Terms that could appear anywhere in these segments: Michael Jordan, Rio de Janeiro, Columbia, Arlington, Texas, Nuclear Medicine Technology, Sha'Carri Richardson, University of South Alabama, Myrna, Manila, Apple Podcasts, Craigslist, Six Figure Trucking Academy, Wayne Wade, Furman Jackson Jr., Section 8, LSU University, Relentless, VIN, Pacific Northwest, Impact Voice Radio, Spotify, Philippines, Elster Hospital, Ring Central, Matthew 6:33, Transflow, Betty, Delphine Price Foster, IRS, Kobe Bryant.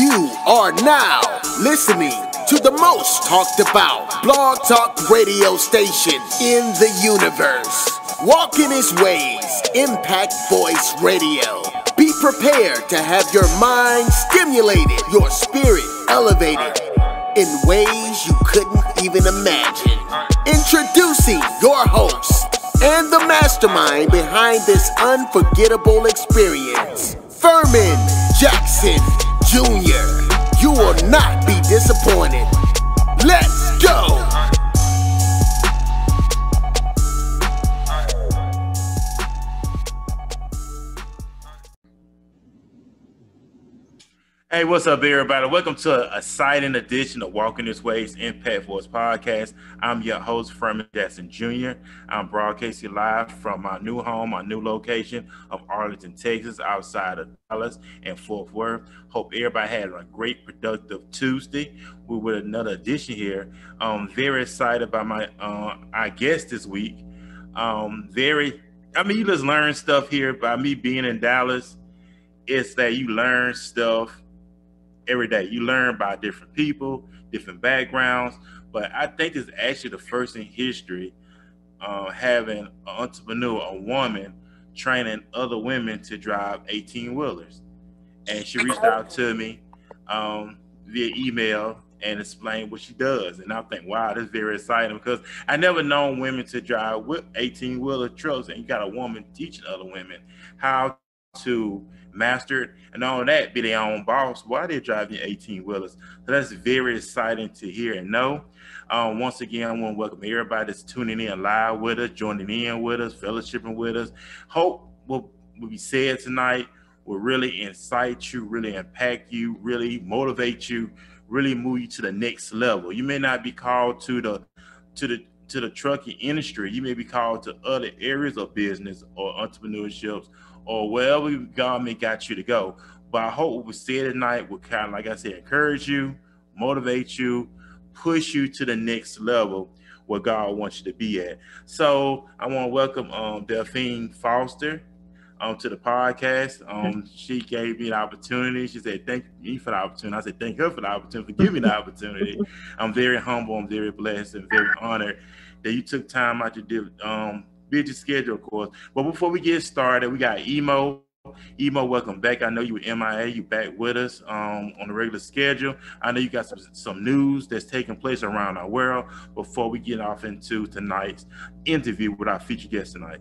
You are now listening to the most talked about blog talk radio station in the universe, Walking This Way's Impact Voice Radio. Be prepared to have your mind stimulated, your spirit elevated in ways you couldn't even imagine. Introducing your host and the mastermind behind this unforgettable experience, Furman Jackson Jr. You will not be disappointed. Let's go! Hey, what's up there, everybody? Welcome to an exciting edition of Walking This Way's Impact Force Podcast. I'm your host, Furman Jackson Jr. I'm broadcasting live from my new home, my new location of Arlington, Texas, outside of Dallas and Fort Worth. Hope everybody had a great, productive Tuesday. We're with another edition here. I'm very excited by my guest this week. You just learn stuff here by me being in Dallas. It's that you learn stuff every day. You learn by different people, different backgrounds, but I think it's actually the first in history having an entrepreneur, a woman, training other women to drive 18-wheelers. And she reached out to me via email and explained what she does. And I think, wow, that's very exciting, because I never known women to drive with 18-wheeler trucks, and you got a woman teaching other women how to mastered and all that, be their own boss while they're driving 18-wheelers. So that's very exciting to hear and know. Once again, I want to welcome everybody that's tuning in live with us, joining in with us, fellowshipping with us. Hope what will be said tonight will really incite you, really impact you, really motivate you, really move you to the next level. You may not be called to the trucking industry. You may be called to other areas of business or entrepreneurships, or wherever God may got you to go. But I hope what we said tonight will kind of, like I said, encourage you, motivate you, push you to the next level where God wants you to be at. So I want to welcome Delphine Foster to the podcast. She gave me the opportunity. She said, thank me for the opportunity. I said, thank her for the opportunity, for giving me the opportunity. I'm very humble, I'm very blessed, and very honored that you took time out to do busy schedule, of course. But before we get started, we got Emo. Emo, welcome back. I know you were MIA. You back with us on the regular schedule. I know you got some news that's taking place around our world before we get off into tonight's interview with our featured guest tonight.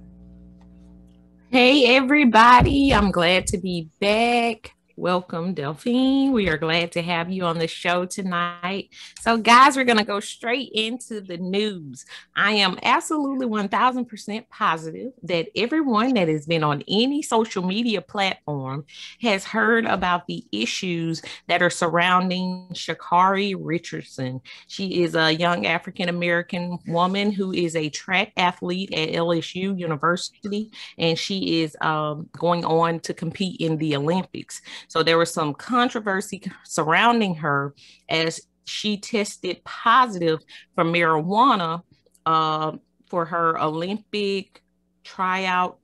Hey, everybody. I'm glad to be back. Welcome, Delphine. We are glad to have you on the show tonight. So, guys, we're going to go straight into the news. I am absolutely 1000% positive that everyone that has been on any social media platform has heard about the issues that are surrounding Sha'Carri Richardson. She is a young African-American woman who is a track athlete at LSU University, and she is going on to compete in the Olympics. So there was some controversy surrounding her as she tested positive for marijuana for her Olympic tryout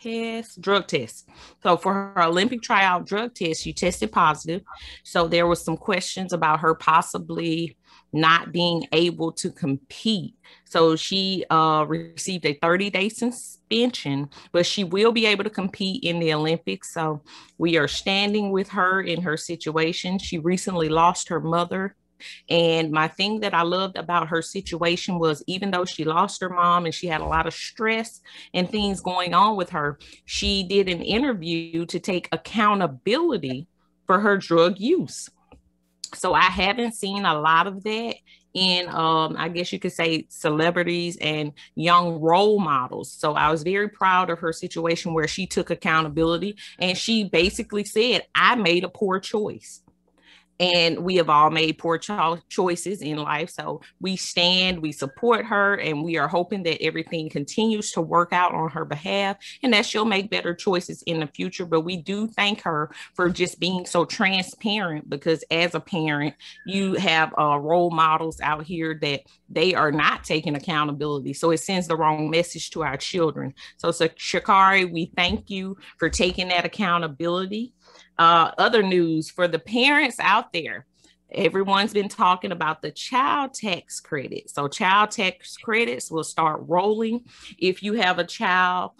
test, drug test. So for her Olympic tryout drug test, she tested positive. So there was some questions about her possibly not being able to compete. So she received a 30-day suspension, but she will be able to compete in the Olympics. So we are standing with her in her situation. She recently lost her mother. And my thing that I loved about her situation was, even though she lost her mom and she had a lot of stress and things going on with her, she did an interview to take accountability for her drug use. So I haven't seen a lot of that in, I guess you could say, celebrities and young role models. So I was very proud of her situation where she took accountability and she basically said, I made a poor choice. And we have all made poor choices in life. So we stand, we support her, and we are hoping that everything continues to work out on her behalf and that she'll make better choices in the future. But we do thank her for just being so transparent, because as a parent, you have role models out here that they are not taking accountability. So it sends the wrong message to our children. So Sha'Carri, we thank you for taking that accountability. Other news for the parents out there. Everyone's been talking about the child tax credit. So child tax credits will start rolling. If you have a child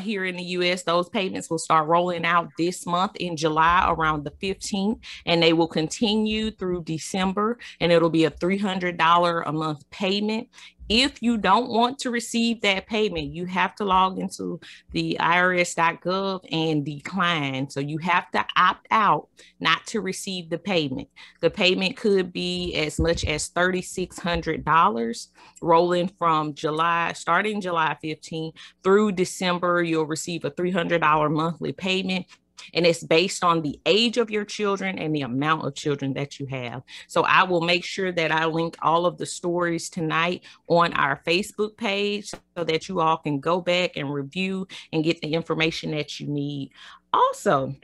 here in the U.S., those payments will start rolling out this month in July around the 15th, and they will continue through December, and it'll be a $300 a month payment. If you don't want to receive that payment, you have to log into the irs.gov and decline. So you have to opt out not to receive the payment. The payment could be as much as $3,600 rolling from July, starting July 15 through December. You'll receive a $300 monthly payment. And it's based on the age of your children and the amount of children that you have. So I will make sure that I link all of the stories tonight on our Facebook page so that you all can go back and review and get the information that you need. Also,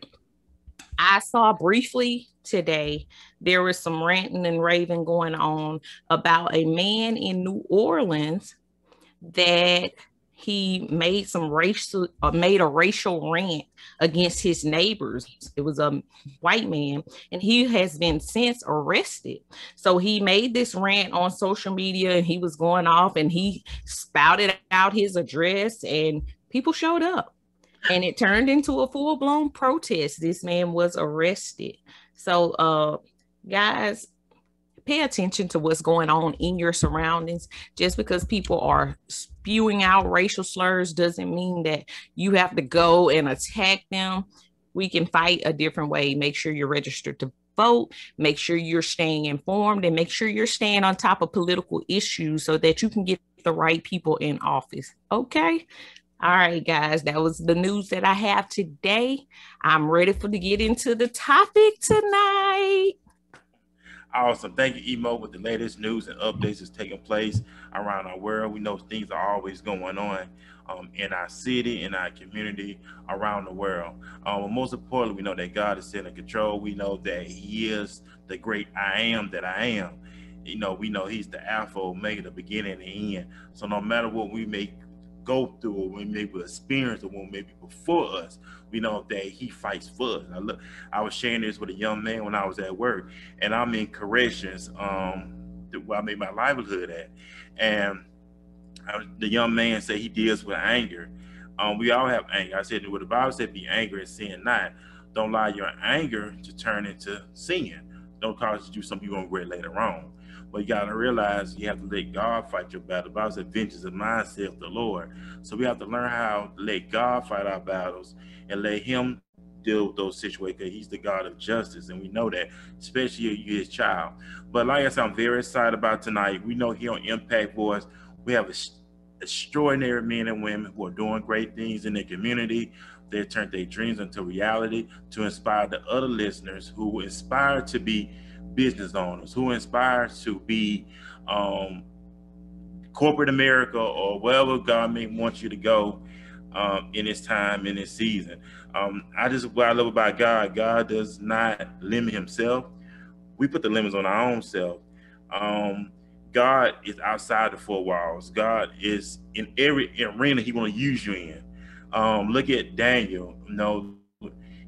I saw briefly today, there was some ranting and raving going on about a man in New Orleans that he made a racial rant against his neighbors. It was a white man, and he has been since arrested. So he made this rant on social media, and he was going off, and he spouted out his address, and people showed up, and it turned into a full-blown protest. This man was arrested. So guys, pay attention to what's going on in your surroundings. Just because people are spewing out racial slurs doesn't mean that you have to go and attack them. We can fight a different way. Make sure you're registered to vote. Make sure you're staying informed, and make sure you're staying on top of political issues so that you can get the right people in office. Okay. All right, guys, that was the news that I have today. I'm ready to get into the topic tonight. Awesome. Thank you, Emo, with the latest news and updates that's taking place around our world. We know things are always going on in our city, in our community, around the world. But most importantly, we know that God is in control. We know that He is the great I am that I am. You know, we know He's the Alpha, Omega, the beginning and the end. So no matter what we may go through, or we may experience, or what may be before us, we know that He fights for us. I was sharing this with a young man when I was at work, and I'm in corrections, where I made my livelihood at, and the young man said he deals with anger. We all have anger. I said, well, the Bible said be angry and sin not. Don't allow your anger to turn into sin. Don't cause you to do something you're gonna regret later on. But you gotta realize you have to let God fight your battle. The Bible says, vengeance is mine, saith the Lord. So we have to learn how to let God fight our battles and let Him deal with those situations, because He's the God of justice, and we know that, especially you, His child. But like I said, I'm very excited about tonight. We know here on Impact Voice, we have extraordinary men and women who are doing great things in their community. They turned their dreams into reality to inspire the other listeners who were inspired to be business owners, who inspires to be corporate America, or wherever God may want you to go in this time, in this season. What I love about God, God does not limit Himself. We put the limits on our own self. God is outside the four walls. God is in every arena He want to use you in. Look at Daniel. You know,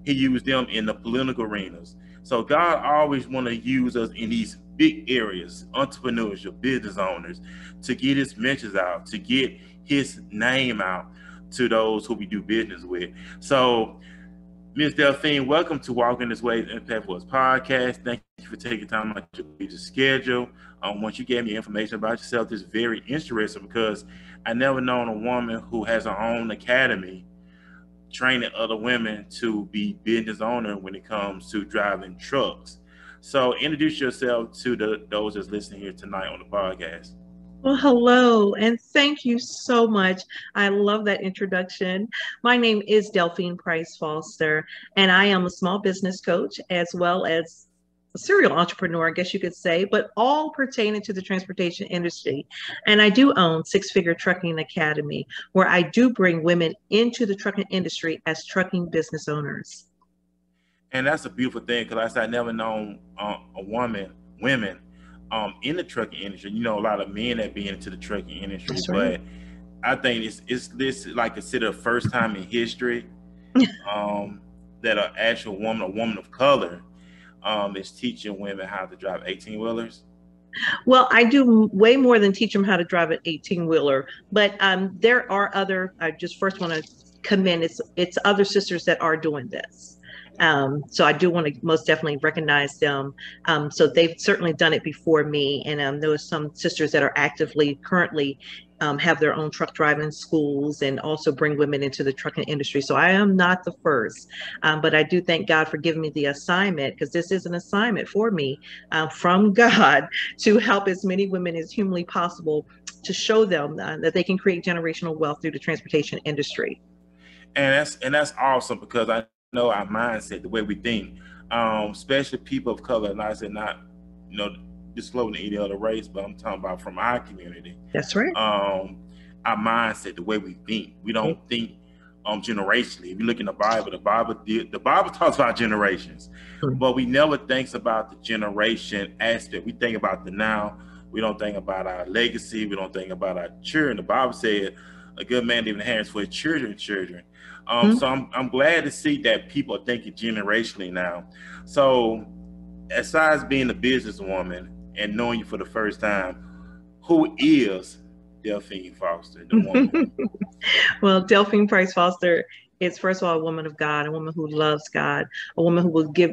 He used them in the political arenas. So God always want to use us in these big areas, entrepreneurs, your business owners, to get His messages out, to get His name out to those who we do business with. So Ms. Delphine, welcome to Walking This Way's Impact Force Podcast. Thank you for taking time out of your schedule. Once you gave me information about yourself, it's very interesting, because I never known a woman who has her own academy training other women to be business owner when it comes to driving trucks. So introduce yourself to those that's listening here tonight on the podcast. Well, hello, and thank you so much. I love that introduction. My name is Delphine Price Foster, and I am a small business coach as well as a serial entrepreneur, I guess you could say, but all pertaining to the transportation industry. And I do own Six Figure Trucking Academy, where I do bring women into the trucking industry as trucking business owners. And that's a beautiful thing, because I never known women in the trucking industry. You know, a lot of men that be into the trucking industry, right. But I think this is like considered a first time in history that are actual woman, a woman of color, is teaching women how to drive 18-wheelers? Well, I do way more than teach them how to drive an 18-wheeler, but there are other, I just first want to commend, it's other sisters that are doing this. So I do want to most definitely recognize them. So they've certainly done it before me. And there are some sisters that are actively currently have their own truck driving schools and also bring women into the trucking industry. So I am not the first, but I do thank God for giving me the assignment, because this is an assignment for me from God to help as many women as humanly possible to show them that they can create generational wealth through the transportation industry. And that's awesome, because I know our mindset, the way we think, especially people of color, and I said not, you know, disclosing any other race, but I'm talking about from our community. That's right. Our mindset, the way we think, we don't mm-hmm. think generationally. If you look in the Bible talks about generations, mm-hmm. but we never thinks about the generation aspect. We think about the now. We don't think about our legacy. We don't think about our children. The Bible said, "A good man leaving hands for his children." Mm-hmm. So I'm glad to see that people are thinking generationally now. So, aside as being a businesswoman and knowing you for the first time, who is Delphine Foster, the woman? Well, Delphine Price Foster is, first of all, a woman of God, a woman who loves God, a woman who will give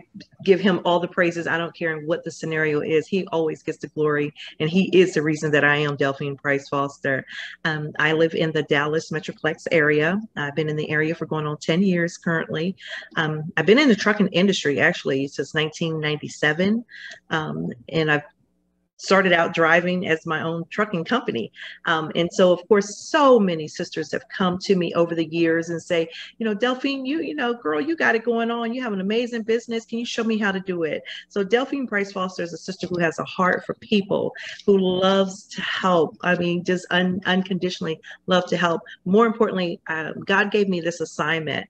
him all the praises. I don't care what the scenario is. He always gets the glory, and he is the reason that I am Delphine Price Foster. I live in the Dallas Metroplex area. I've been in the area for going on 10 years currently. I've been in the trucking industry, actually, since 1997, and I've started out driving as my own trucking company. And so, of course, so many sisters have come to me over the years and say, you know, Delphine, you know, girl, you got it going on. You have an amazing business. Can you show me how to do it? So Delphine Price Foster is a sister who has a heart for people, who loves to help. I mean, just unconditionally love to help. More importantly, God gave me this assignment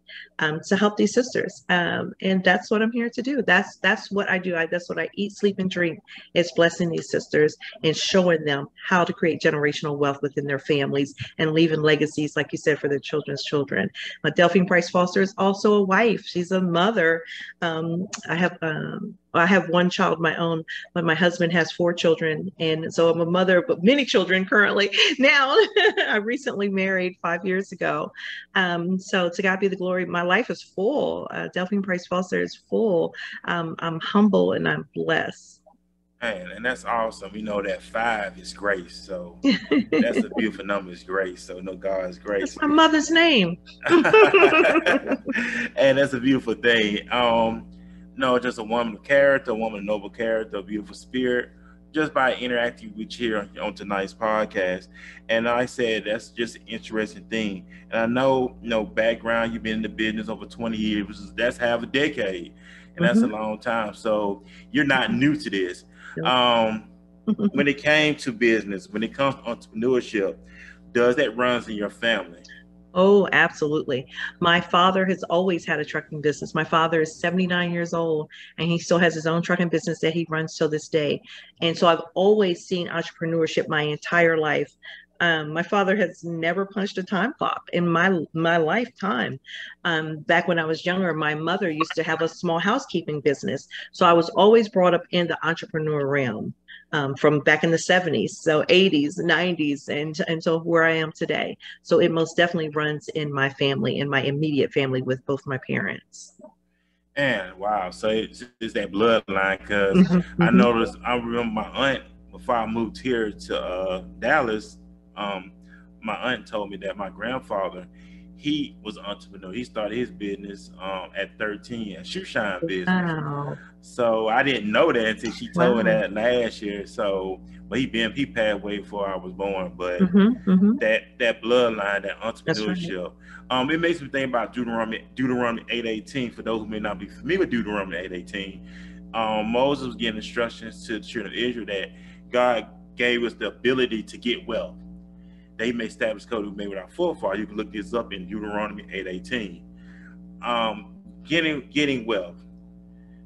to help these sisters. And that's what I'm here to do. That's what I do. That's what I eat, sleep, and drink, is blessing these sisters and showing them how to create generational wealth within their families and leaving legacies, like you said, for their children's children. But Delphine Price Foster is also a wife. She's a mother. I have one child, my own, but my husband has 4 children. And so I'm a mother, but many children currently. Now, I recently married 5 years ago. So to God be the glory, my life is full. Delphine Price Foster is full. I'm humble and I'm blessed. Man, and that's awesome. You know that 5 is grace, so that's a beautiful number. Is grace, so no, God's grace. That's my mother's name, and that's a beautiful thing. No, just a woman of character, a woman of noble character, a beautiful spirit. Just by interacting with you here on tonight's podcast, and I said that's just an interesting thing. And I know, you know, background. You've been in the business over 20 years, which is, that's half a decade, and that's a long time. So you're not new to this. When it came to business, when it comes to entrepreneurship, does that runs in your family? Oh, absolutely. My father has always had a trucking business. My father is 79 years old, and he still has his own trucking business that he runs till this day. And so I've always seen entrepreneurship my entire life. My father has never punched a time clock in my lifetime. Back when I was younger, my mother used to have a small housekeeping business. So I was always brought up in the entrepreneur realm from back in the 70s, so 80s, 90s, and so where I am today. So it most definitely runs in my family, in my immediate family, with both my parents. And wow, so it's that bloodline, because I noticed, I remember my aunt, before I moved here to Dallas, my aunt told me that my grandfather, he was an entrepreneur. He started his business at 13, a shoe shine business. Wow. So I didn't know that until she told me that last year. So, but he passed away before I was born. But that bloodline, that entrepreneurship, it makes me think about Deuteronomy 8:18. For those who may not be familiar with Deuteronomy 8:18, Moses was giving instructions to the children of Israel that God gave us the ability to get wealth. They may establish code we made with our forefathers. You can look this up in Deuteronomy 8:18. Getting wealth.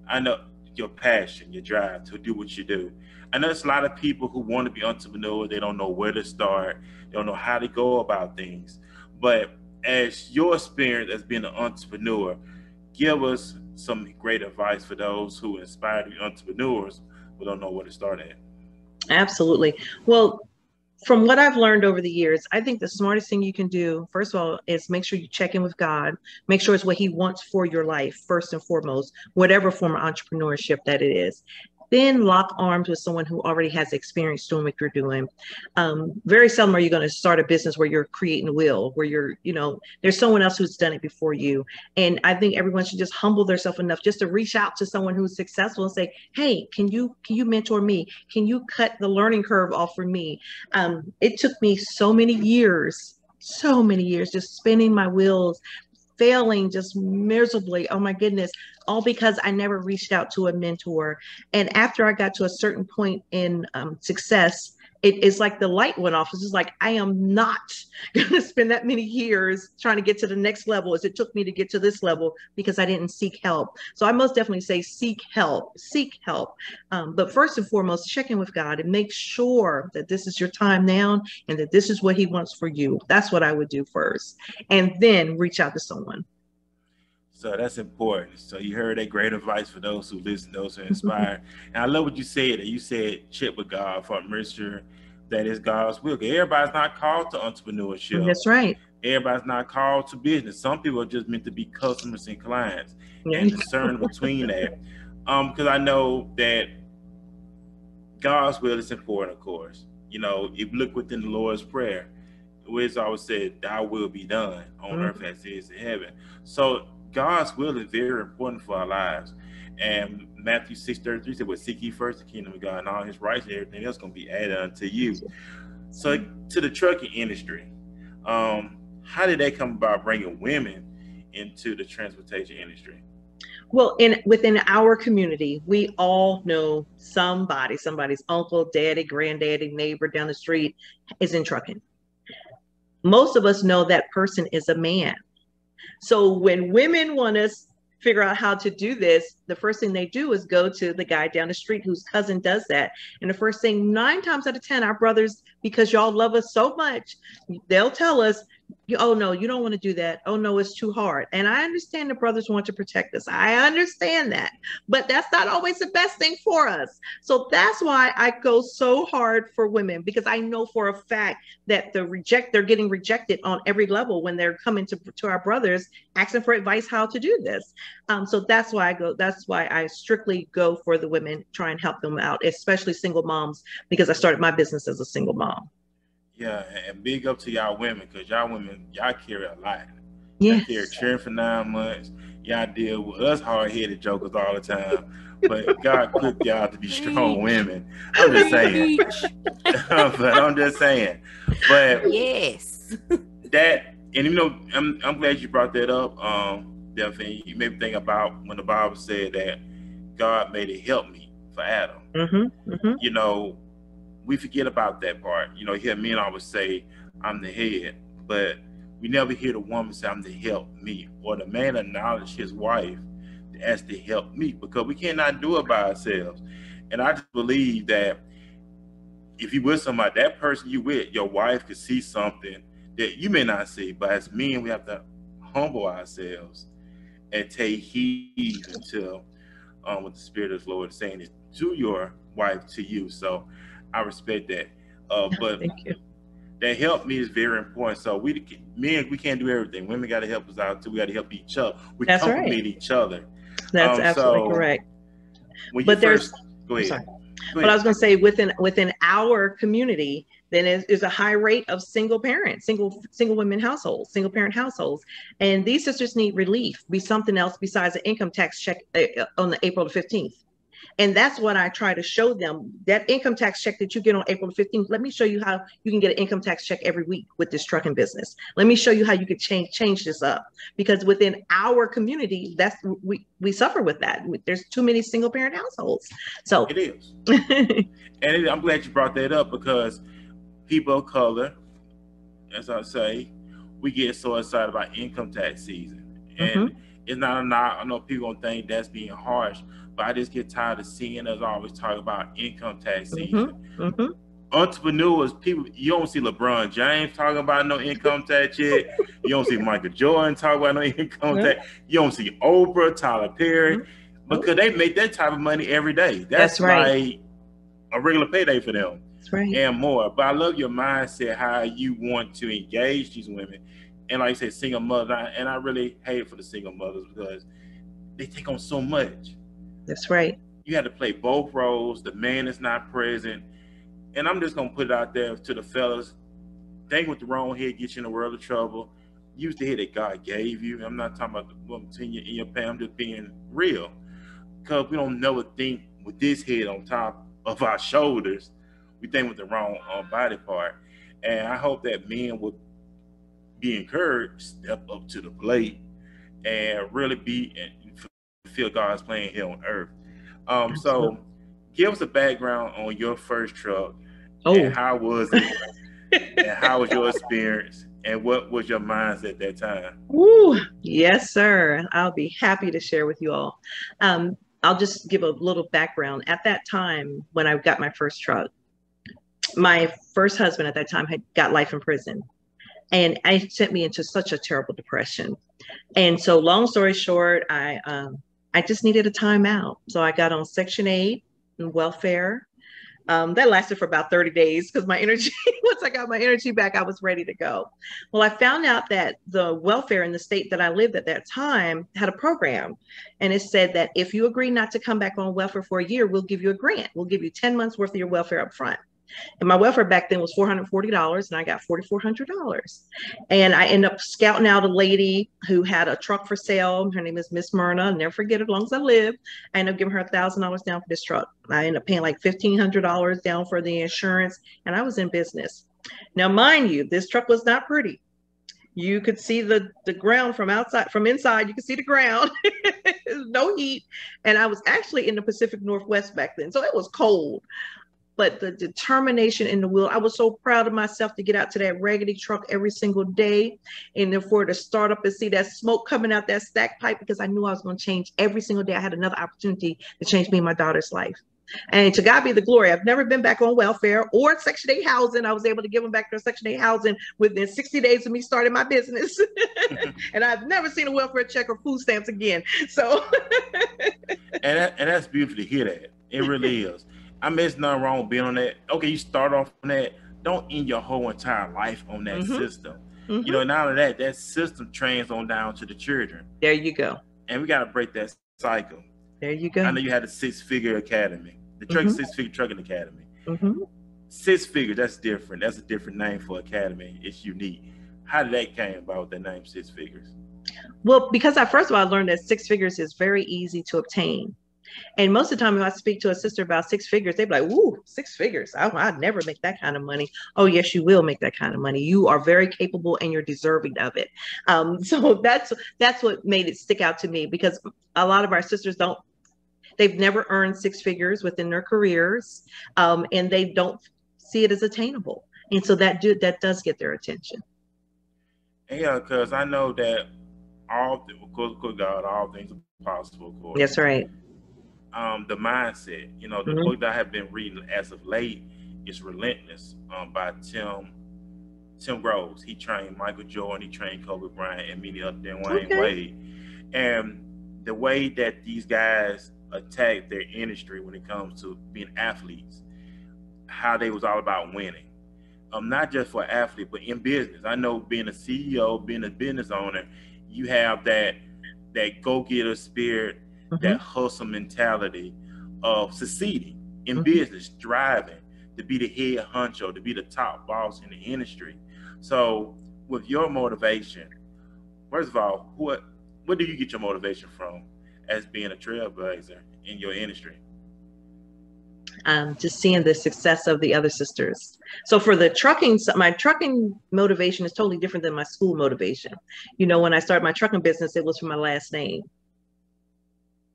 I know your passion, your drive to do what you do. I know there's a lot of people who want to be entrepreneurs. They don't know where to start. They don't know how to go about things. But as your experience as being an entrepreneur, give us some great advice for those who aspire to be entrepreneurs but don't know where to start at? Absolutely. Well, from what I've learned over the years, I think the smartest thing you can do, first of all, is make sure you check in with God. Make sure it's what he wants for your life, first and foremost, whatever form of entrepreneurship that it is. Then lock arms with someone who already has experience doing what you're doing. Very seldom are you going to start a business where you're creating will, where you're, you know, there's someone else who's done it before you. And I think everyone should just humble themselves enough just to reach out to someone who's successful and say, hey, can you mentor me? Can you cut the learning curve off for me? It took me so many years, just spinning my wheels, failing just miserably. Oh my goodness. All because I never reached out to a mentor. And after I got to a certain point in success, it's like the light went off. It's just like, I am not going to spend that many years trying to get to the next level as it took me to get to this level because I didn't seek help. So I most definitely say seek help. But first and foremost, check in with God and make sure that this is your time now and that this is what he wants for you. That's what I would do first. And then reach out to someone. So that's important. So you heard that great advice for those who listen, those who are inspired. And I love what you said. You said check with God for a measure that is God's will. Everybody's not called to entrepreneurship. That's right. Everybody's not called to business. Some people are just meant to be customers and clients, and discern between that. Because I know that God's will is important, of course. You know, if you look within the Lord's Prayer, it's always said, "Thy will be done on earth as it is in heaven." So God's will is very important for our lives. And Matthew 6:33 said, well, seek ye first the kingdom of God and all his rights, and everything else is going to be added unto you. So to the trucking industry, how did that come about, bringing women into the transportation industry? Well, within our community, we all know somebody's uncle, daddy, granddaddy, neighbor down the street is in trucking. Most of us know that person is a man. So when women want to figure out how to do this, the first thing they do is go to the guy down the street whose cousin does that. And the first thing, 9 times out of 10, our brothers, because y'all love us so much, they'll tell us, oh, no, you don't want to do that. Oh, no, it's too hard. And I understand the brothers want to protect us. I understand that. But that's not always the best thing for us. So that's why I go so hard for women, because I know for a fact that they're getting rejected on every level when they're coming to our brothers asking for advice how to do this. So that's why I go. That's why I strictly go for the women, try and help them out, especially single moms, because I started my business as a single mom. Yeah, and big up to y'all women, because y'all women, y'all carry a lot. Yeah, they're cheering for 9 months. Y'all deal with us hard-headed jokers all the time, but God equipped y'all to be strong women. I'm just saying. But yes, that, and you know, I'm glad you brought that up. Delphine, you made me think about when the Bible said that God made it help me for Adam. You know, we forget about that part. You know, here men always say, I'm the head, but we never hear the woman say, I'm the help me, or the man acknowledge his wife as the help me, because we cannot do it by ourselves. And I just believe that if you with somebody, that person you with, your wife could see something that you may not see, but as men, we have to humble ourselves and take heed until what the Spirit of the Lord is saying is to your wife, to you. So I respect that, but thank you. That help me is very important. So men, we can't do everything. Women got to help us out too. We got to help each other. We complement each other. That's absolutely correct. But there's, go ahead. Sorry. But I was going to say within our community, then is a high rate of single parents, single women households, single parent households. And these sisters need relief, be something else besides an income tax check on the April the 15th. And that's what I try to show them, that income tax check that you get on April 15th. Let me show you how you can get an income tax check every week with this trucking business. Let me show you how you could change this up, because within our community, that's we suffer with that. There's too many single parent households. So it is. And I'm glad you brought that up, because people of color, as I say, we get so excited about income tax season. And it's not a knock. I know people gonna think that's being harsh, but I just get tired of seeing us always talk about income tax season. entrepreneurs, people, you don't see LeBron James talking about no income tax yet. You don't see Michael Jordan talking about no income tax. You don't see Oprah, Tyler Perry, because they make that type of money every day. That's right. Like a regular payday for them. That's right. And more. But I love your mindset, how you want to engage these women. And like you said, single mother. And I really hate for the single mothers because they take on so much. That's right. You have to play both roles. The man is not present. And I'm just going to put it out there to the fellas. Dang with the wrong head, get you in the world of trouble. Use the head that God gave you. I'm not talking about the woman in your pay. I'm just being real. Because we don't never think with this head on top of our shoulders. We think with the wrong body part. And I hope that men would be encouraged, step up to the plate, and really be and fulfill God's plan here on earth. So give us a background on your first truck. And how was it? And how was your experience? And what was your mindset at that time? Ooh, yes, sir. I'll be happy to share with you all. I'll just give a little background. At that time, when I got my first truck, my first husband at that time had got life in prison. And it sent me into such a terrible depression. And so long story short, I just needed a timeout. So I got on Section 8 and welfare. That lasted for about 30 days because my energy, once I got my energy back, I was ready to go. Well, I found out that the welfare in the state that I lived at that time had a program. And it said that if you agree not to come back on welfare for a year, we'll give you a grant. We'll give you 10 months worth of your welfare up front. And my welfare back then was $440, and I got $4,400. And I ended up scouting out a lady who had a truck for sale. Her name is Miss Myrna. I'll never forget it as long as I live. I ended up giving her $1,000 down for this truck. I ended up paying like $1,500 down for the insurance, and I was in business. Now, mind you, this truck was not pretty. You could see the ground from outside, from inside, you could see the ground, no heat. And I was actually in the Pacific Northwest back then, so it was cold. But the determination in the will, I was so proud of myself to get out to that raggedy truck every single day and therefore to start up and see that smoke coming out that stack pipe, because I knew I was going to change every single day. I had another opportunity to change me and my daughter's life. And to God be the glory. I've never been back on welfare or Section 8 housing. I was able to give them back their Section 8 housing within 60 days of me starting my business. And I've never seen a welfare check or food stamps again. So, and that's beautiful to hear that. It really is. I mean, it's nothing wrong with being on that. Okay, you start off on that. Don't end your whole entire life on that system. You know, not only that, that system trains on down to the children. There you go. And we got to break that cycle. There you go. I know you had a six-figure academy. The Six Figure Trucking Academy. Six figure, that's different. That's a different name for academy. It's unique. How did that came about, the name Six Figures? Well, because I, first of all, I learned that six figures is very easy to obtain. And most of the time, if I speak to a sister about six figures, they'd be like, "Ooh, six figures! I'd never make that kind of money." Oh, yes, you will make that kind of money. You are very capable, and you're deserving of it. So that's what made it stick out to me, because a lot of our sisters don't. They've never earned six figures within their careers, and they don't see it as attainable. And so that does get their attention. Yeah, because I know that all of God, all things are possible. Course. That's right. The mindset, you know, the book that I have been reading as of late is Relentless by Tim Groves. He trained Michael Jordan, he trained Kobe Bryant, and many other than Wayne Wade. And the way that these guys attack their industry when it comes to being athletes, how they was all about winning. Not just for athlete, but in business. I know being a CEO, being a business owner, you have that go-getter spirit, that hustle mentality of succeeding in business, driving to be the head honcho, to be the top boss in the industry. So with your motivation, first of all, what do you get your motivation from as being a trailblazer in your industry? Just seeing the success of the other sisters. So for the trucking, my trucking motivation is totally different than my school motivation. You know, when I started my trucking business, it was for my last name.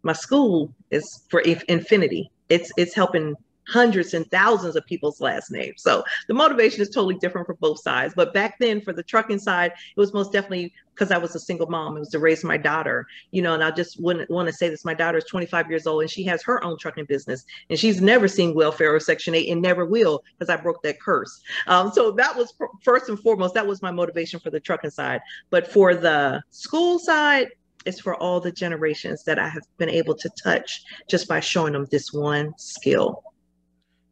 My school is for infinity. It's helping hundreds and thousands of people's last names. So the motivation is totally different for both sides. But back then for the trucking side, it was most definitely because I was a single mom. It was to raise my daughter, you know, and I just wouldn't want to say this. My daughter is 25 years old and she has her own trucking business and she's never seen welfare or Section 8 and never will because I broke that curse. So that was first and foremost, that was my motivation for the trucking side. But for the school side, it's for all the generations that I have been able to touch just by showing them this one skill.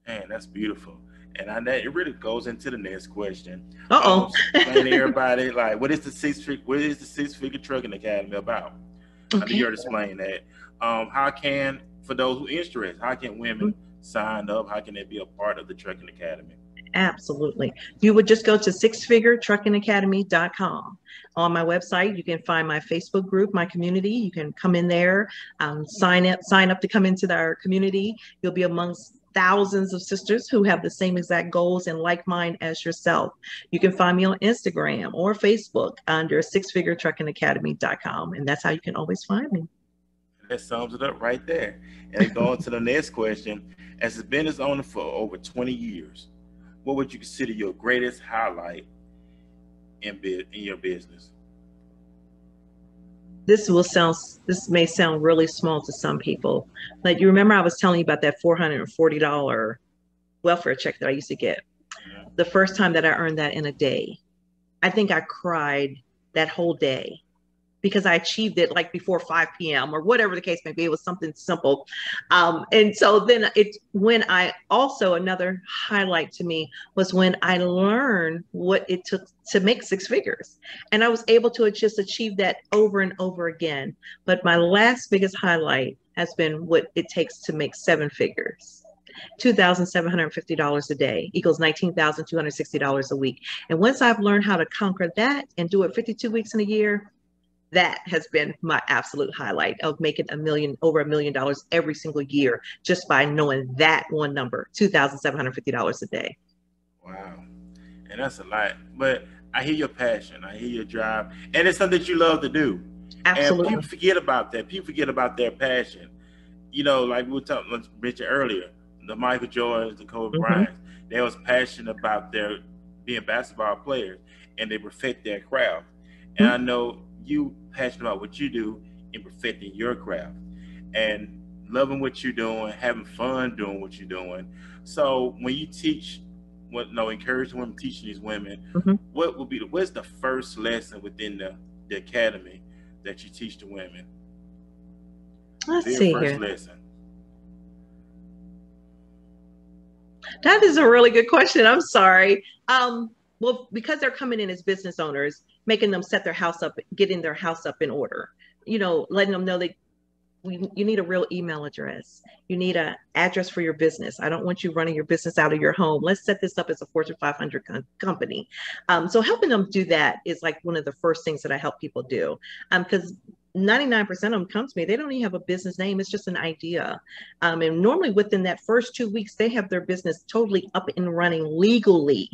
Man, that's beautiful. And I know it really goes into the next question. Uh-oh. Explain to everybody, like, what is the Six Figure Trucking Academy about? Okay. I think you already explained that. How can, for those who are interested, how can women sign up? How can they be a part of the Trucking Academy? Absolutely. You would just go to sixfiguretruckingacademy.com. On my website, you can find my Facebook group, my community. You can come in there, sign up to come into our community. You'll be amongst thousands of sisters who have the same exact goals and like mind as yourself. You can find me on Instagram or Facebook under sixfiguretruckingacademy.com. And that's how you can always find me. That sums it up right there. And going to the next question, as a business owner for over 20 years, what would you consider your greatest highlight in your business? This may sound really small to some people. Like, you remember I was telling you about that $440 welfare check that I used to get. The first time that I earned that in a day, I think I cried that whole day because I achieved it like before 5 p.m. or whatever the case may be. It was something simple. And so then another highlight to me was when I learned what it took to make six figures. And I was able to just achieve that over and over again. But my last biggest highlight has been what it takes to make seven figures. $2,750 a day equals $19,260 a week. And once I've learned how to conquer that and do it 52 weeks in a year, that has been my absolute highlight of making over $1 million every single year just by knowing that one number, $2,750 a day. Wow. And that's a lot. But I hear your passion. I hear your drive. And it's something that you love to do. Absolutely. And people forget about that. People forget about their passion. You know, like we were talking earlier, the Michael Jordans, the Kobe Bryant, they was passionate about their being basketball players and they perfect their craft. And I know you passionate about what you do in perfecting your craft and loving what you're doing, having fun doing what you're doing. So when you teach, encouraging women, teaching these women, what's the first lesson within the academy that you teach the women? Let's see. That is a really good question. I'm sorry. Well, because they're coming in as business owners, making them set their house up, getting their house up in order, you know, letting them know that you need a real email address. You need an address for your business. I don't want you running your business out of your home. Let's set this up as a Fortune 500 company. So helping them do that is like one of the first things that I help people do. Because 99% of them come to me, they don't even have a business name. It's just an idea. And normally within that first 2 weeks, they have their business totally up and running legally.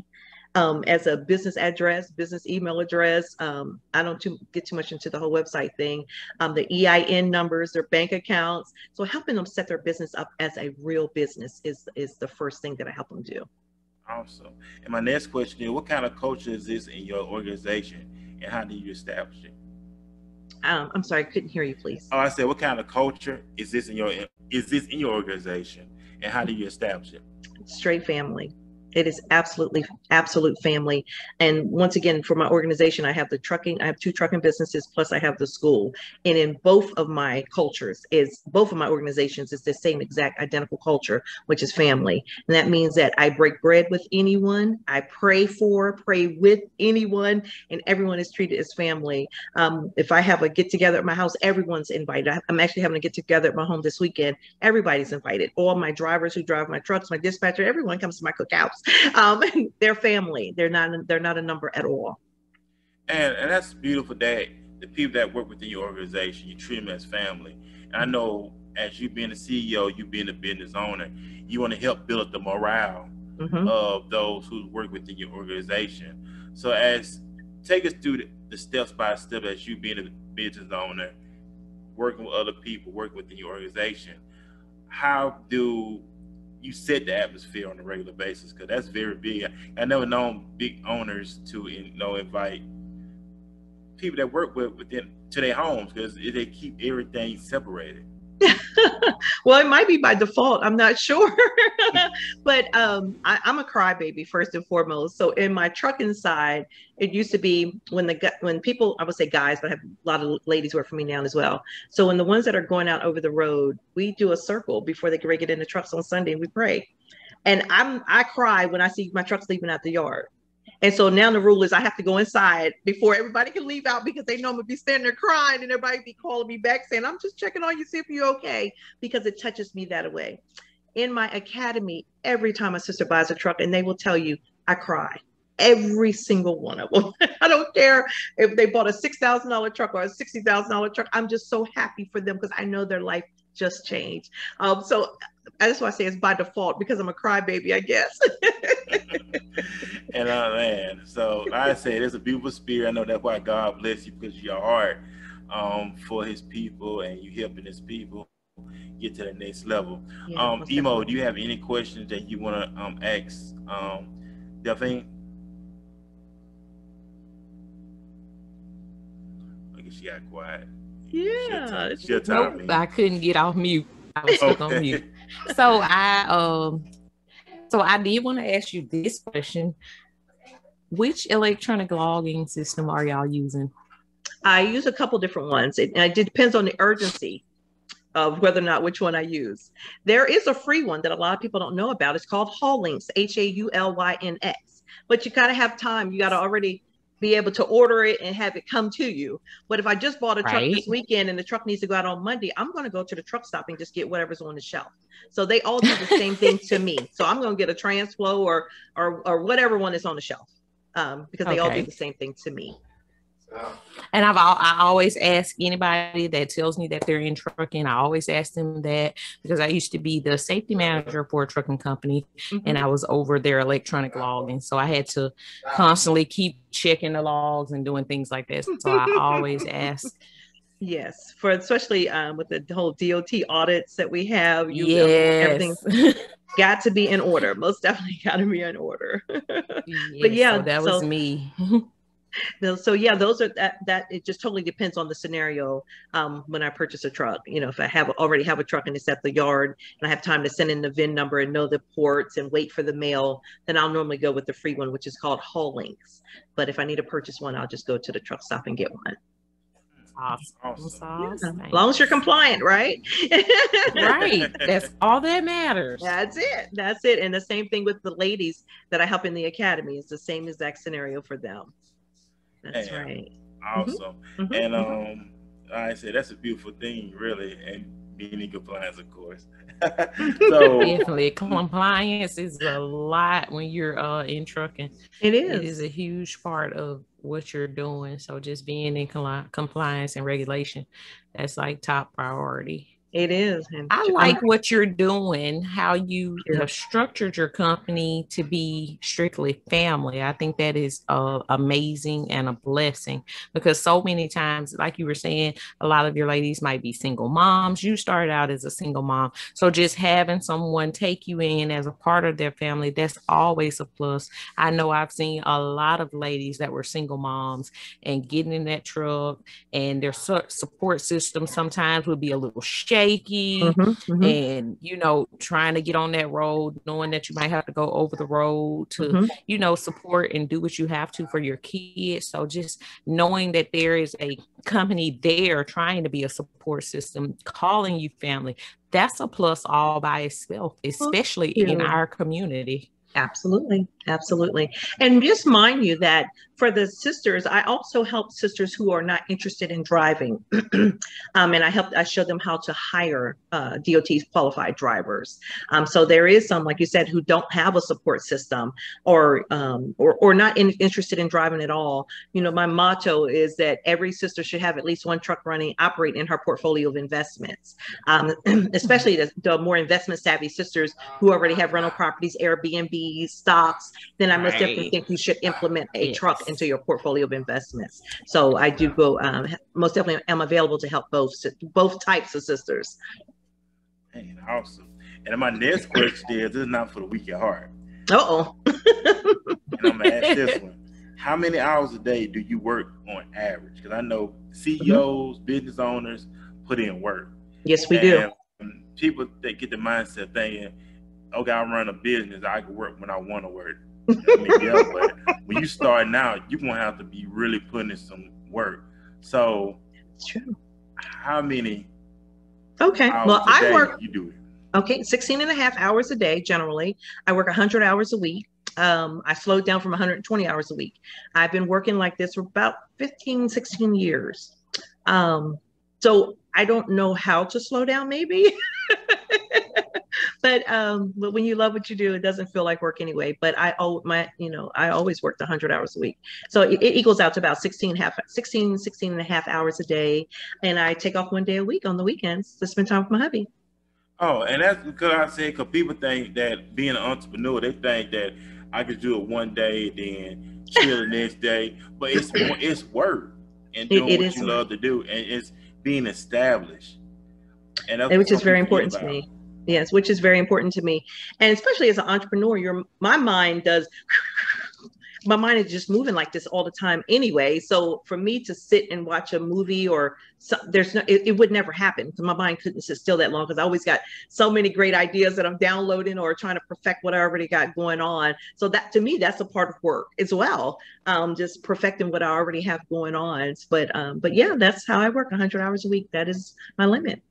As a business address, business email address. I don't get too much into the whole website thing. The EIN numbers, their bank accounts. So helping them set their business up as a real business is the first thing that I help them do. Awesome. And my next question is, what kind of culture is this in your organization and how do you establish it? I'm sorry, I couldn't hear you, please. Oh, I said, what kind of culture is this in your, organization and how do you establish it? Straight family. It is absolutely, absolute family. And once again, for my organization, I have two trucking businesses, plus I have the school. And in both of my cultures both of my organizations is the same exact identical culture, which is family. And that means that I break bread with anyone. I pray with anyone, and everyone is treated as family. If I have a get together at my house, everyone's invited. I'm actually having a get together at my home this weekend. Everybody's invited. All my drivers who drive my trucks, my dispatcher, everyone comes to my cookouts. They're family. They're not a number at all. And that's beautiful that the people that work within your organization, you treat them as family. And I know as you being a CEO, you being a business owner, you want to help build up the morale of those who work within your organization. So take us through the steps by step as you being a business owner, working with other people, working within your organization. How do you set the atmosphere on a regular basis, because that's very big. I never known big owners to, you know, invite people that work with them to their homes, because they keep everything separated. Well, it might be by default. I'm not sure. But I'm a crybaby first and foremost. So in my trucking side, it used to be when people, I would say guys, but I have a lot of ladies work for me now as well. So when the ones that are going out over the road, we do a circle before they get in the trucks on Sunday, and we pray. And I cry when I see my trucks leaving out the yard. And so now the rule is I have to go inside before everybody can leave out, because they know I'm going to be standing there crying, and everybody be calling me back saying, I'm just checking on you, see if you're okay, because it touches me that way. In my academy, every time a sister buys a truck, and they will tell you, I cry. Every single one of them. I don't care if they bought a $6,000 truck or a $60,000 truck. I'm just so happy for them, because I know their life just changed. So that's why I say it's by default, because I'm a crybaby, I guess. And man, so like I said, it's a beautiful spirit. I know that's why God bless you, because your heart for his people, and you helping his people get to the next level. Yeah, Emo, do you have any questions that you want to ask Delphine? I guess she got quiet. Yeah, nope, I couldn't get off mute. I was stuck on mute. So I did want to ask you this question. Which electronic logging system are y'all using? I use a couple different ones. It depends on the urgency of whether or not which one I use. There is a free one that a lot of people don't know about. It's called Haulinks, H-A-U-L-Y-N-X. But you got to have time. You got to already be able to order it and have it come to you. But if I just bought a truck this weekend and the truck needs to go out on Monday, I'm going to go to the truck stop and just get whatever's on the shelf. So they all do the same thing to me. So I'm going to get a Transflow or whatever one is on the shelf, because they all do the same thing to me. And I always ask anybody that tells me that they're in trucking, I always ask them that, because I used to be the safety manager for a trucking company, and I was over their electronic logging. So I had to constantly keep checking the logs and doing things like that. So I always ask. Yes, for especially with the whole DOT audits that we have, everything's got to be in order. Most definitely got to be in order. But yeah, so that was me. So yeah, those are that it just totally depends on the scenario. When I purchase a truck, you know, if I already have a truck and it's at the yard and I have time to send in the VIN number and know the ports and wait for the mail, then I'll normally go with the free one, which is called Haulinks. But if I need to purchase one, I'll just go to the truck stop and get one. Awesome. Yeah. As long as you're compliant, right? Right. That's all that matters. That's it. That's it. And the same thing with the ladies that I help in the academy, is the same exact scenario for them. That's right. Awesome. And I said, that's a beautiful thing, really. And being in compliance, of course. So definitely, compliance is a lot when you're in trucking. It is. It is a huge part of what you're doing. So just being in compliance and regulation, that's like top priority. It is. And I like what you're doing, how you have structured your company to be strictly family. I think that is amazing and a blessing, because so many times, like you were saying, a lot of your ladies might be single moms. You started out as a single mom. So just having someone take you in as a part of their family, that's always a plus. I know I've seen a lot of ladies that were single moms and getting in that truck, and their support system sometimes would be a little shaky. And you know, trying to get on that road, knowing that you might have to go over the road to you know, support and do what you have to for your kids. So just knowing that there is a company there trying to be a support system, calling you family, that's a plus all by itself, especially in our community. Absolutely. Absolutely. And just mind you that for the sisters, I also help sisters who are not interested in driving. And I show them how to hire DOT qualified drivers. So there is some, like you said, who don't have a support system or not interested in driving at all. You know, my motto is that every sister should have at least one truck running, operate in her portfolio of investments, especially the more investment savvy sisters who already have rental properties, Airbnb, stocks. Then I must definitely think you should implement a truck into your portfolio of investments. So I do go, most definitely am available to help both types of sisters. Awesome. And then my next question is, this is not for the weak at heart. Uh-oh. And I'm going to ask this one. How many hours a day do you work on average? Because I know CEOs, mm-hmm. business owners put in work. Yes, we do. People, they get the mindset thinking, okay, I run a business, I can work when I want to work. But when you start now, you're going to have to be really putting in some work. So true. How many hours a day do you do it? Okay, 16 and a half hours a day, generally. I work 100 hours a week. I slowed down from 120 hours a week. I've been working like this for about 15, 16 years. So I don't know how to slow down, maybe. But when you love what you do, it doesn't feel like work anyway. But I always worked 100 hours a week. So it equals out to about 16 and a half hours a day. And I take off one day a week on the weekends to spend time with my hubby. Oh, and that's because because people think that being an entrepreneur, they think that I could do it one day, then chill the next day. But it's work and doing what you love to do. And it's being established. And which is very important to me. Yes, which is very important to me. And especially as an entrepreneur, my mind is just moving like this all the time anyway. So for me to sit and watch a movie or it would never happen. My mind couldn't sit still that long because I always got so many great ideas that I'm downloading or trying to perfect what I already got going on. So that, to me, that's a part of work as well. Just perfecting what I already have going on. But yeah, that's how I work 100 hours a week. That is my limit.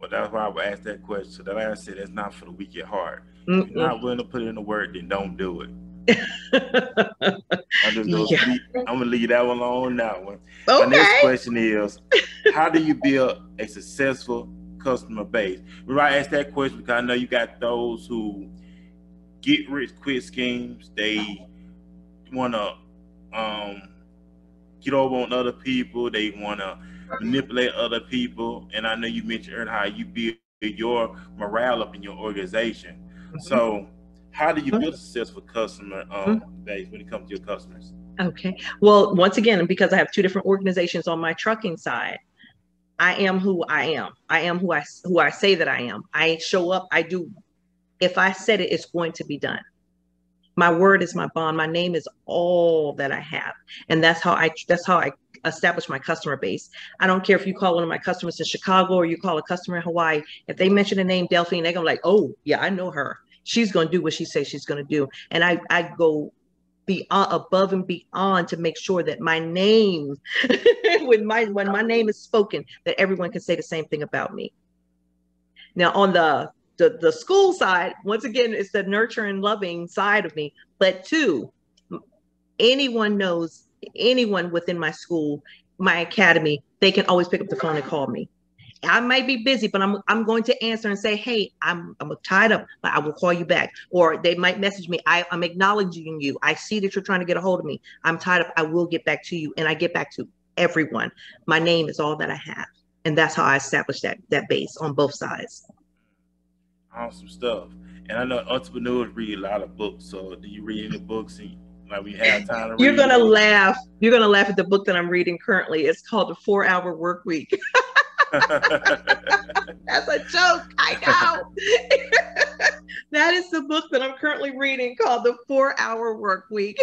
Well, that's why I would ask that question. So that I said, that's not for the weak at heart. Mm-mm. If you're not willing to put in the work, then don't do it. I'm gonna leave that one alone. That one. Okay. My next question is, how do you build a successful customer base? When I ask that question, because I know you got those who get rich quick schemes. They want to get over on other people. They want to manipulate other people. And I know you mentioned earlier how you build your morale up in your organization. Mm-hmm. So how do you build a successful customer base when it comes to your customers? Okay. Well, once again, because I have two different organizations on my trucking side, I am who I am. I am who I say that I am. I show up. I do. If I said it, it's going to be done. My word is my bond. My name is all that I have, and that's how I establish my customer base. I don't care if you call one of my customers in Chicago or you call a customer in Hawaii. If they mention the name Delphine, they're gonna be like, oh yeah, I know her. She's going to do what she says she's going to do. And I go above and beyond to make sure that my name, when my name is spoken, that everyone can say the same thing about me. Now, on the school side, once again, it's the nurturing, loving side of me. But two, anyone within my school, my academy, they can always pick up the phone and call me. I might be busy, but I'm going to answer and say, hey, I'm tied up, but I will call you back. Or they might message me. I'm acknowledging you. I see that you're trying to get a hold of me. I'm tied up. I will get back to you. And I get back to everyone. My name is all that I have. And that's how I establish that base on both sides. Awesome stuff. And I know entrepreneurs read a lot of books. So do you read any books? Like we have time to read? You're going to laugh. You're going to laugh at the book that I'm reading currently. It's called The 4-Hour Work Week. That's a joke. I know. That is the book that I'm currently reading, called The 4-Hour Work Week.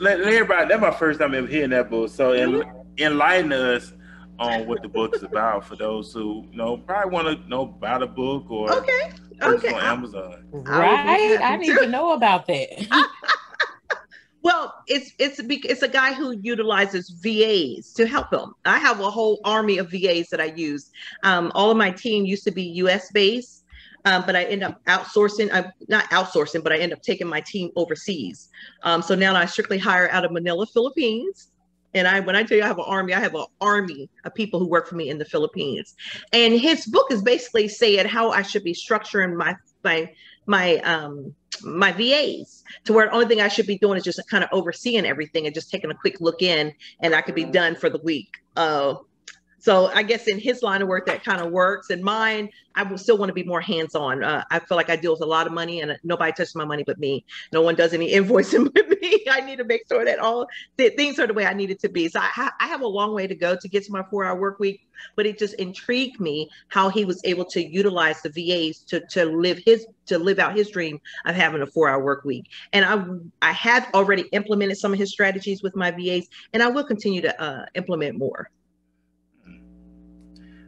Everybody, that's my first time ever hearing that book. So enlighten us on what the book is about for those who probably want to know about a book or on Amazon. Right? I need to know about that. Well, it's a guy who utilizes VAs to help him. I have a whole army of VAs that I use. All of my team used to be U.S. based, but I end up outsourcing. I'm not outsourcing, but I end up taking my team overseas. So now I strictly hire out of Manila, Philippines. And when I tell you I have an army of people who work for me in the Philippines. And his book is basically saying how I should be structuring my VAs to where the only thing I should be doing is just kind of overseeing everything and just taking a quick look in, and I could be done for the week. So I guess in his line of work, that kind of works. In mine, I will still want to be more hands-on. I feel like I deal with a lot of money and nobody touches my money but me. No one does any invoicing with me. I need to make sure that all that things are the way I need it to be. So I have a long way to go to get to my 4-hour work week, but it just intrigued me how he was able to utilize the VAs to live out his dream of having a 4-hour work week. And I had already implemented some of his strategies with my VAs, and I will continue to implement more.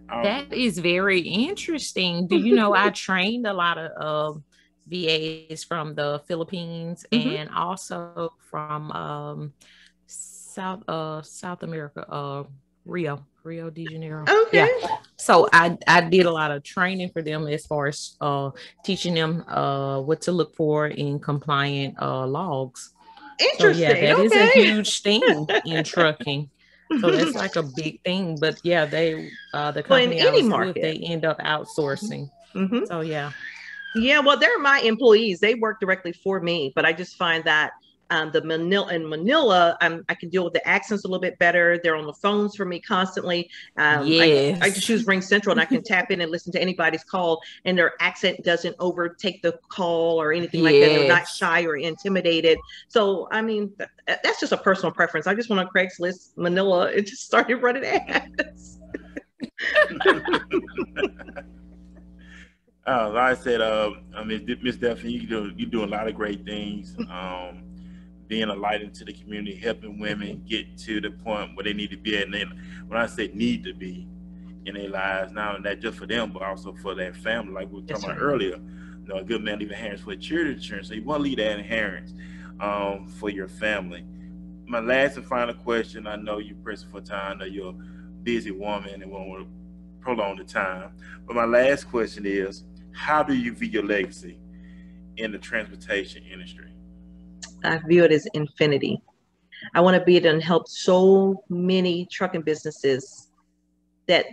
That is very interesting. Do you know, I trained a lot of VAs from the Philippines, mm-hmm. and also from South America, Rio de Janeiro. Okay. Yeah. So I did a lot of training for them as far as teaching them what to look for in compliant logs. Interesting. So, yeah, that is a huge thing in trucking. So that's like a big thing, but yeah, they the company I was with, they end up outsourcing. Mm-hmm. So yeah. Well, they're my employees. They work directly for me, but I just find that in Manila, I can deal with the accents a little bit better. They're on the phones for me constantly. I just use Ring Central, and I can tap in and listen to anybody's call, and their accent doesn't overtake the call or anything like that. They're not shy or intimidated. So, I mean, that's just a personal preference. I just went on Craigslist, Manila, and just started running ads. Like I said, Miss Delphine, you do a lot of great things. Being a light into the community, helping women get to the point where they need to be at. And then when I say need to be in their lives now, and not just for them, but also for their family, like we were talking about earlier. You know, a good man leave inheritance for children's insurance. So you want to leave that inheritance for your family. My last and final question, I know you're pressing for time, I know you're a busy woman and won't want to prolong the time. But my last question is, how do you view your legacy in the transportation industry? I view it as infinity. I want to be able to help so many trucking businesses that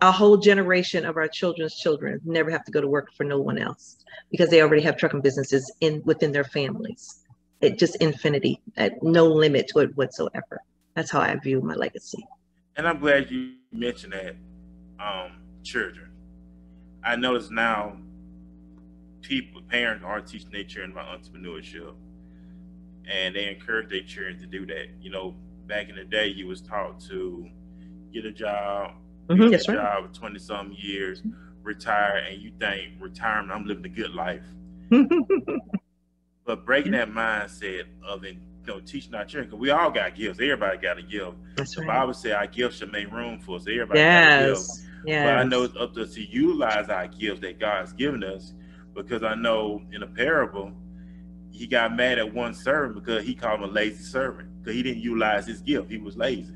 a whole generation of our children's children never have to go to work for no one else, because they already have trucking businesses within their families. It just infinity, no limit to it whatsoever. That's how I view my legacy. And I'm glad you mentioned that, children. I notice now people, parents are teaching their children about entrepreneurship, and they encourage their children to do that. You know, back in the day, you was taught to get a job, job for 20 some years, retire, and you think retirement, I'm living a good life. But breaking that mindset of, teaching our children, because we all got gifts. Everybody got a gift. The Bible said our gifts should make room for us. Everybody got a gift. Yes. But I know it's up to us to utilize our gifts that God's given us. Because I know in a parable, he got mad at one servant because he called him a lazy servant, because he didn't utilize his gift. He was lazy.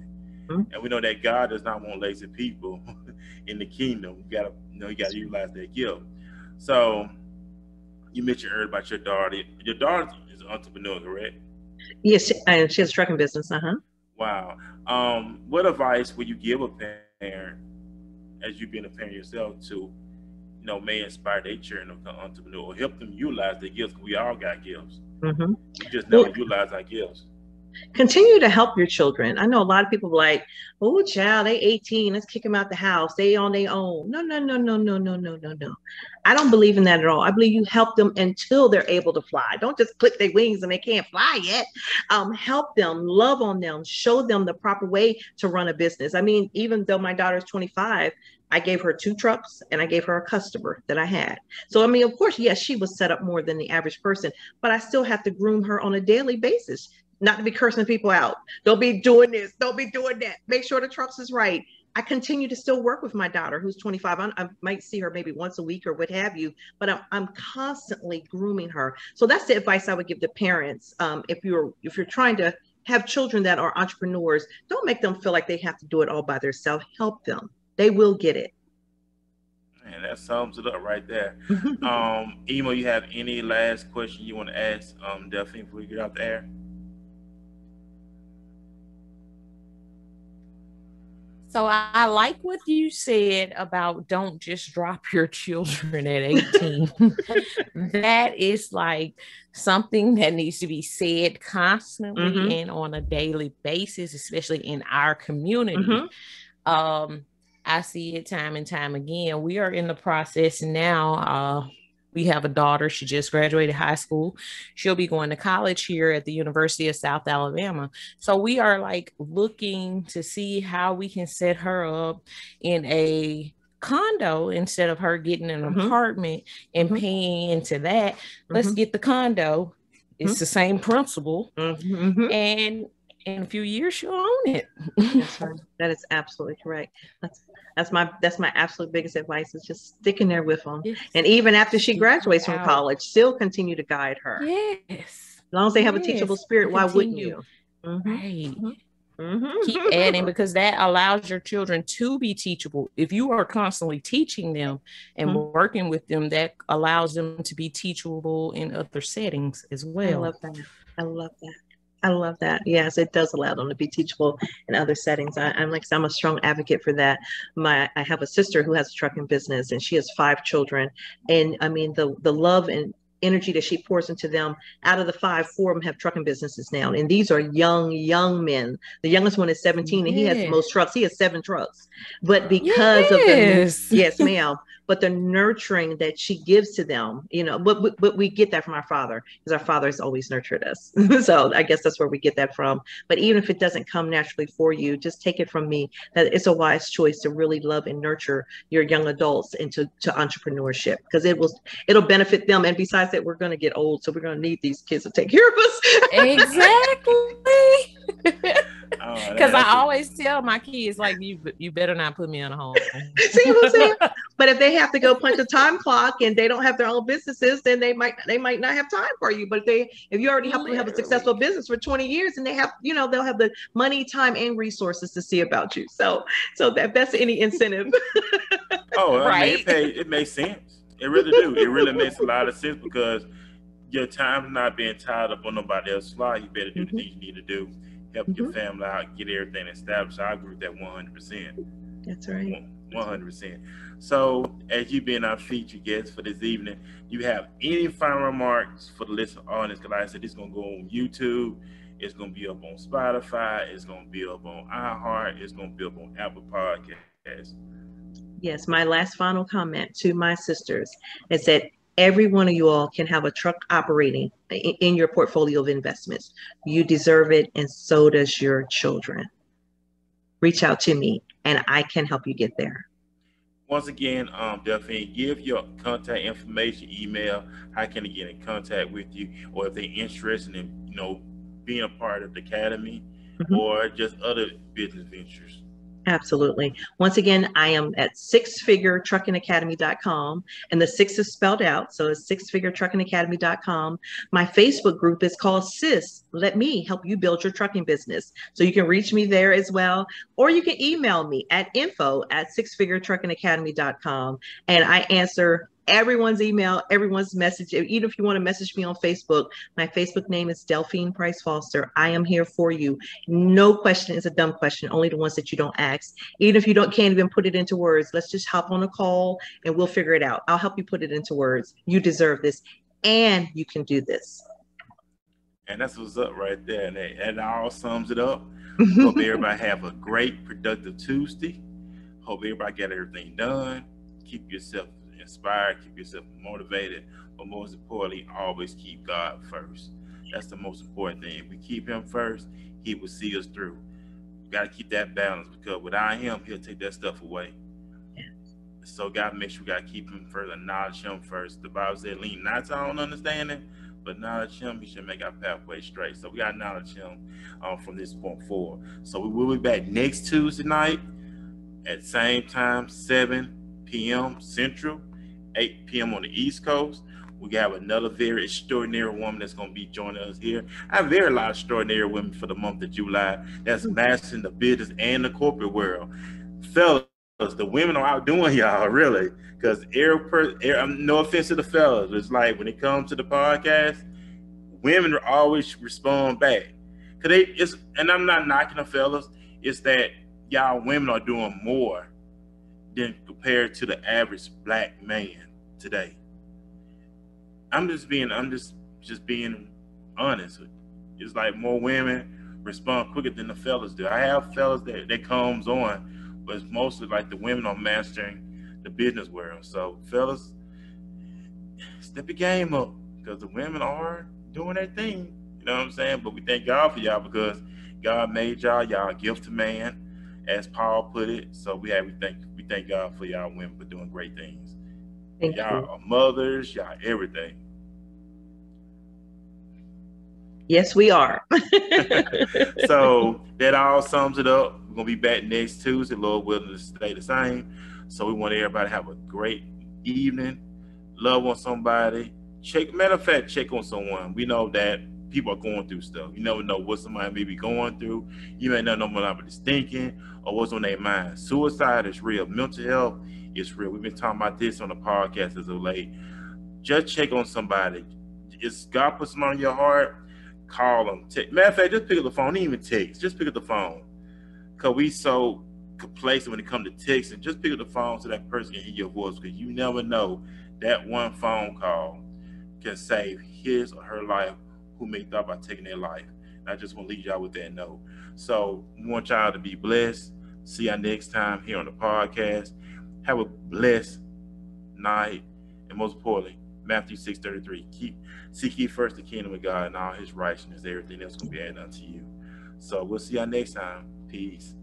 Mm-hmm. And we know that God does not want lazy people in the kingdom. You gotta utilize that gift. So you mentioned earlier about your daughter. Your daughter is an entrepreneur, correct? Yes, and she has a trucking business. Wow. What advice would you give a parent, as you've been a parent yourself, to may inspire their children to entrepreneur, or help them utilize their gifts? We all got gifts. Mm-hmm. We just never utilize our gifts. Continue to help your children. I know a lot of people like, oh, child, they 18. Let's kick them out the house. They on their own. No. I don't believe in that at all. I believe you help them until they're able to fly. Don't just clip their wings and they can't fly yet. Help them, love on them, show them the proper way to run a business. I mean, even though my daughter is 25, I gave her 2 trucks and I gave her a customer that I had. So, I mean, of course, yes, she was set up more than the average person, but I still have to groom her on a daily basis. Not to be cursing people out. Don't be doing this. Don't be doing that. Make sure the trucks is right. I continue to still work with my daughter, who's 25. I might see her maybe once a week or what have you, but I'm constantly grooming her. So that's the advice I would give to parents. If you're trying to have children that are entrepreneurs, don't make them feel like they have to do it all by themselves. Help them. They will get it. Man, that sums it up right there. Emo, you have any last question you want to ask Delphine before we get out the air? So I like what you said about don't just drop your children at 18. That is like something that needs to be said constantly mm-hmm. and on a daily basis, especially in our community. Mm-hmm. I see it time and time again. We are in the process now. We have a daughter. She just graduated high school. She'll be going to college here at the University of South Alabama. So we are like looking to see how we can set her up in a condo instead of her getting an mm-hmm. apartment and mm-hmm. paying into that. Mm-hmm. Let's get the condo. It's mm-hmm. the same principle. Mm-hmm. And in a few years, she'll own it. That's right. That is absolutely correct. That's my absolute biggest advice, is just sticking there with them. Yes. And even after she graduates from college, still continue to guide her. Yes. As long as they have a teachable spirit, why wouldn't you? Mm-hmm. Right. Mm-hmm. Keep adding, because that allows your children to be teachable. If you are constantly teaching them and mm-hmm. working with them, that allows them to be teachable in other settings as well. I love that. Yes, it does allow them to be teachable in other settings. I'm a strong advocate for that. I have a sister who has a trucking business, and she has 5 children. And I mean, the love and energy that she pours into them, out of the 5, 4 of them have trucking businesses now. And these are young men. The youngest one is 17 and he has the most trucks. He has 7 trucks. But because of the yes, ma'am. But the nurturing that she gives to them, you know, but we get that from our father, because our father has always nurtured us. So I guess that's where we get that from. But even if it doesn't come naturally for you, just take it from me that it's a wise choice to really love and nurture your young adults into entrepreneurship, because it'll benefit them. And besides that, we're going to get old, so we're going to need these kids to take care of us. Exactly. Because I always tell my kids, like, you better not put me on a home. See what I'm saying? But if they have to go punch a time clock and they don't have their own businesses, then they might not have time for you. But if you already have a successful business for 20 years, and they'll have the money, time, and resources to see about you. So that's any incentive. Right? I mean, it makes sense. It really do. It really makes a lot of sense, because your time's not being tied up on nobody else's life. You better do the things you need to do. Help mm-hmm. your family out, get everything established. I agree with that 100%. That's right. 100%. So, as you've been our featured guest for this evening, you have any final remarks for the listening audience? Because like I said, it's going to go on YouTube. It's going to be up on Spotify. It's going to be up on iHeart. It's going to be up on Apple Podcasts. Yes, my last final comment to my sisters is that every one of you all can have a truck operating in your portfolio of investments. You deserve it, and so does your children. Reach out to me, and I can help you get there. Once again, Delphine, give your contact information, email. How can they get in contact with you, or if they're interested in, you know, being a part of the academy mm-hmm. or just other business ventures? Absolutely. Once again, I am at sixfiguretruckingacademy.com, and the 6 is spelled out. So it's sixfiguretruckingacademy.com. My Facebook group is called Sis, Let Me Help You Build Your Trucking Business. So you can reach me there as well, or you can email me at info@sixfiguretruckingacademy.com. And I answer everyone's email, everyone's message. Even if you want to message me on Facebook, my Facebook name is Delphine Price Foster. I am here for you. No question is a dumb question, only the ones that you don't ask. Even if you can't even put it into words, let's just hop on a call and we'll figure it out. I'll help you put it into words. You deserve this, and you can do this. And that's what's up right there. And that all sums it up. Hope everybody have a great, productive Tuesday. Hope everybody got everything done. Keep yourself inspired, keep yourself motivated, but most importantly, always keep God first. That's the most important thing. If we keep him first, he will see us through. You got to keep that balance, because without him, he'll take that stuff away. Yes. So God, make sure we got to keep him first, acknowledge him first. The Bible said, lean not to our own understanding, but acknowledge him. He should make our pathway straight. So we got to acknowledge him from this point forward. So we will be back next Tuesday night at same time, 7 p.m. Central, 8 p.m. on the East Coast. We have another very extraordinary woman that's going to be joining us here. I have very lot of extraordinary women for the month of July that's mastering the business and the corporate world. Fellas, the women are outdoing y'all, really, because no offense to the fellas, it's like when it comes to the podcast, women always respond back. And I'm not knocking the fellas, it's that y'all women are doing more than compared to the average black man today. I'm just being honest. It's like more women respond quicker than the fellas do. I have fellas that comes on, but it's mostly like the women are mastering the business world. So fellas, step your game up, because the women are doing their thing. You know what I'm saying? But we thank God for y'all, because God made y'all. Y'all a gift to man, as Paul put it. So we thank God for y'all women for doing great things. Thank y'all you. Are mothers, y'all everything. Yes, we are. So that all sums it up. We're gonna be back next Tuesday, Lord willing, to stay the same. So we want everybody to have a great evening. Love on somebody. Check on someone. We know that people are going through stuff. You never know what somebody may be going through. You may not know what nobody's thinking or what's on their mind. Suicide is real. Mental health is real. We've been talking about this on the podcast as of late. Just check on somebody. If God puts something on your heart, call them. Matter of fact, just pick up the phone. Even text. Just pick up the phone. Because we so complacent when it comes to texting. Just pick up the phone so that person can hear your voice, because you never know. That one phone call can save his or her life, who may thought about taking their life. And I just want to leave y'all with that note. So we want y'all to be blessed. See y'all next time here on the podcast. Have a blessed night. And most importantly, Matthew 6:33. Seek ye first the kingdom of God and all his righteousness. Everything else is going to be added unto you. So we'll see y'all next time. Peace.